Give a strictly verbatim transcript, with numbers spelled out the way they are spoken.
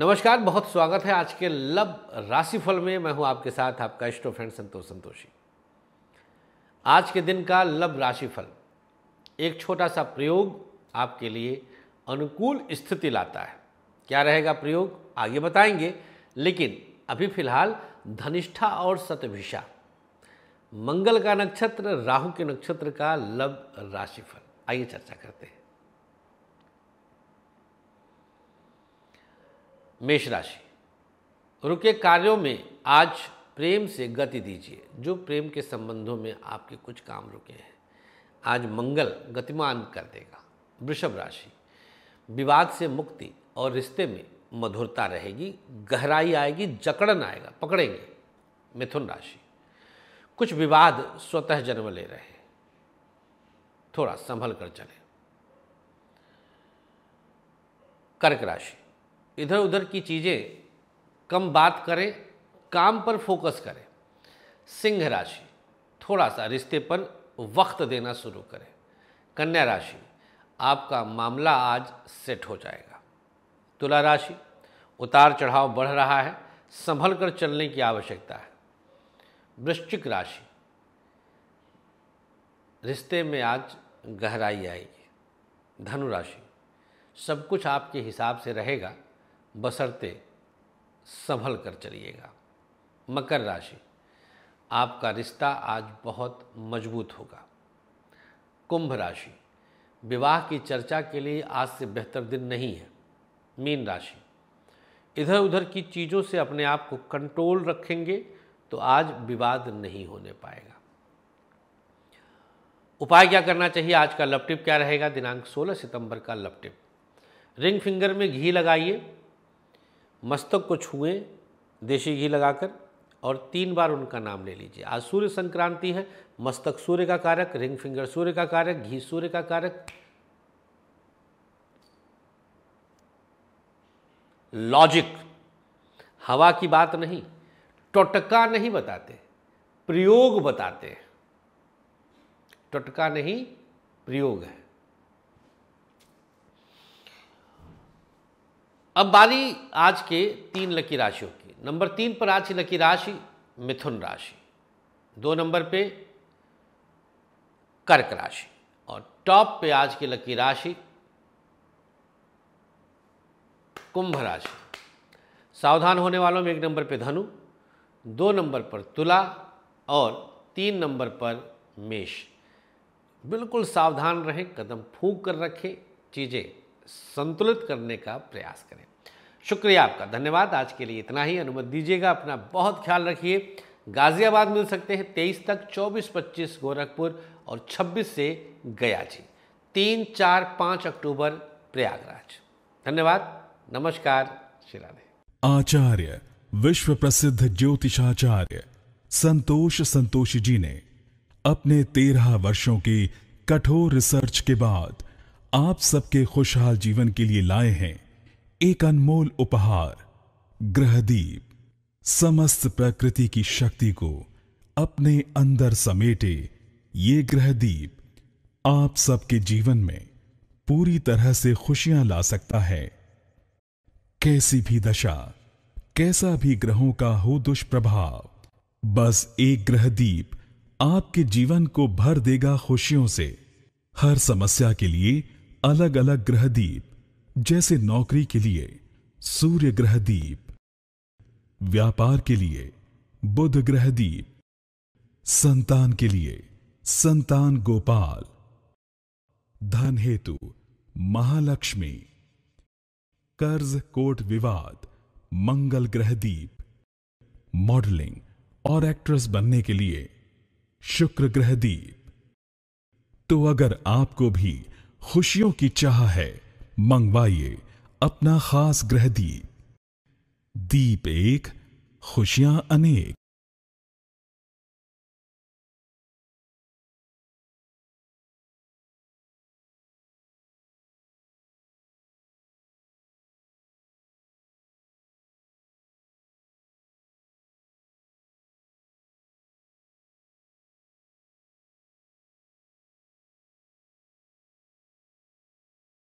नमस्कार, बहुत स्वागत है आज के लव राशिफल में। मैं हूं आपके साथ आपका इष्ट फ्रेंड संतोष संतोषी। आज के दिन का लव राशिफल एक छोटा सा प्रयोग आपके लिए अनुकूल स्थिति लाता है। क्या रहेगा प्रयोग आगे बताएंगे, लेकिन अभी फिलहाल धनिष्ठा और शतभिषा, मंगल का नक्षत्र, राहु के नक्षत्र का लव राशिफल, आइए चर्चा करते हैं। मेष राशि, रुके कार्यों में आज प्रेम से गति दीजिए। जो प्रेम के संबंधों में आपके कुछ काम रुके हैं, आज मंगल गतिमान कर देगा। वृषभ राशि, विवाद से मुक्ति और रिश्ते में मधुरता रहेगी, गहराई आएगी, जकड़न आएगा, पकड़ेंगे। मिथुन राशि, कुछ विवाद स्वतः जन्म ले रहे हैं, थोड़ा संभल कर चलें। कर्क राशि, इधर उधर की चीज़ें कम बात करें, काम पर फोकस करें। सिंह राशि, थोड़ा सा रिश्ते पर वक्त देना शुरू करें। कन्या राशि, आपका मामला आज सेट हो जाएगा। तुला राशि, उतार चढ़ाव बढ़ रहा है, संभल कर चलने की आवश्यकता है। वृश्चिक राशि, रिश्ते में आज गहराई आएगी। धनु राशि, सब कुछ आपके हिसाब से रहेगा, बसरते संभल कर चलिएगा। मकर राशि, आपका रिश्ता आज बहुत मजबूत होगा। कुंभ राशि, विवाह की चर्चा के लिए आज से बेहतर दिन नहीं है। मीन राशि, इधर उधर की चीज़ों से अपने आप को कंट्रोल रखेंगे तो आज विवाद नहीं होने पाएगा। उपाय क्या करना चाहिए, आज का लव टिप क्या रहेगा, दिनांक सोलह सितंबर का लव टिप। रिंग फिंगर में घी लगाइए, मस्तक को छुएं देशी घी लगाकर, और तीन बार उनका नाम ले लीजिए। आज सूर्य संक्रांति है, मस्तक सूर्य का कारक, रिंग फिंगर सूर्य का कारक, घी सूर्य का कारक, लॉजिक, हवा की बात नहीं, टोटका नहीं बताते, प्रयोग बताते हैं। टोटका नहीं, प्रयोग है। अब बारी आज के तीन लकी राशियों की। नंबर तीन पर आज की लकी राशि मिथुन राशि, दो नंबर पे कर्क राशि, और टॉप पे आज की लकी राशि कुंभ राशि। सावधान होने वालों में एक नंबर पे धनु, दो नंबर पर तुला, और तीन नंबर पर मेष। बिल्कुल सावधान रहें, कदम फूंक कर रखें, चीज़ें संतुलित करने का प्रयास करें। शुक्रिया आपका, धन्यवाद। आज के लिए इतना ही, अनुमति दीजिएगा, अपना बहुत ख्याल रखिए। गाजियाबाद मिल सकते हैं तेईस तक, चौबीस पच्चीस गोरखपुर और छब्बीस से गया जी, तीन चार पाँच अक्टूबर प्रयागराज। धन्यवाद, नमस्कार, शीला देवी। आचार्य विश्व प्रसिद्ध ज्योतिषाचार्य संतोष संतोषी जी ने अपने तेरह वर्षों की कठोर रिसर्च के बाद आप सबके खुशहाल जीवन के लिए लाए हैं एक अनमोल उपहार, ग्रहदीप। समस्त प्रकृति की शक्ति को अपने अंदर समेटे ये ग्रहदीप आप सबके जीवन में पूरी तरह से खुशियां ला सकता है। कैसी भी दशा, कैसा भी ग्रहों का हो दुष्प्रभाव, बस एक ग्रहदीप आपके जीवन को भर देगा खुशियों से। हर समस्या के लिए अलग अलग ग्रहदीप, जैसे नौकरी के लिए सूर्य ग्रहदीप, व्यापार के लिए बुध ग्रहदीप, संतान के लिए संतान गोपाल, धन हेतु महालक्ष्मी, कर्ज कोर्ट विवाद मंगल ग्रहदीप, मॉडलिंग और एक्ट्रेस बनने के लिए शुक्र ग्रहदीप। तो अगर आपको भी खुशियों की चाह है, मंगवाइए अपना खास ग्रहदीप। दीप एक, खुशियां अनेक।